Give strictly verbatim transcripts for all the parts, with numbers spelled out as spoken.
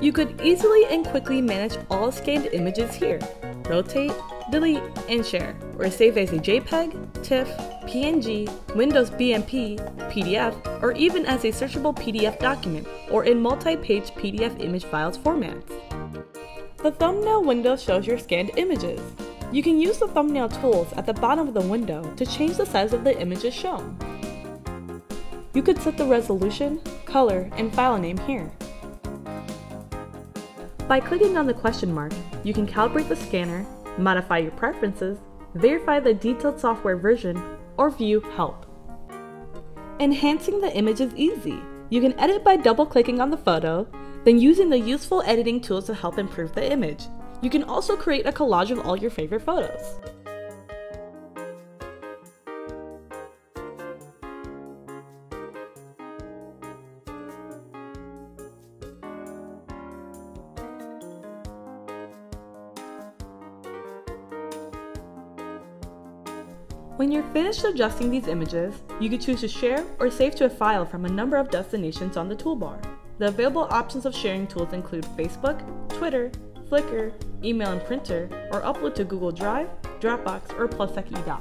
You could easily and quickly manage all scanned images here, rotate, delete, and share, or save as a JPEG, TIFF, P N G, Windows B M P, P D F, or even as a searchable P D F document or in multi-page P D F image files formats. The thumbnail window shows your scanned images. You can use the thumbnail tools at the bottom of the window to change the size of the images shown. You could set the resolution, color, and file name here. By clicking on the question mark, you can calibrate the scanner, modify your preferences, verify the detailed software version, or view help. Enhancing the image is easy. You can edit by double-clicking on the photo, then using the useful editing tools to help improve the image. You can also create a collage of all your favorite photos. When you're finished adjusting these images, you can choose to share or save to a file from a number of destinations on the toolbar. The available options of sharing tools include Facebook, Twitter, Flickr, email and printer, or upload to Google Drive, Dropbox, or PlusSec eDoc.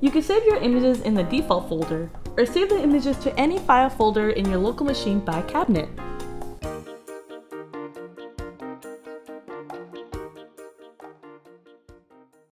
You can save your images in the default folder, or save the images to any file folder in your local machine by cabinet.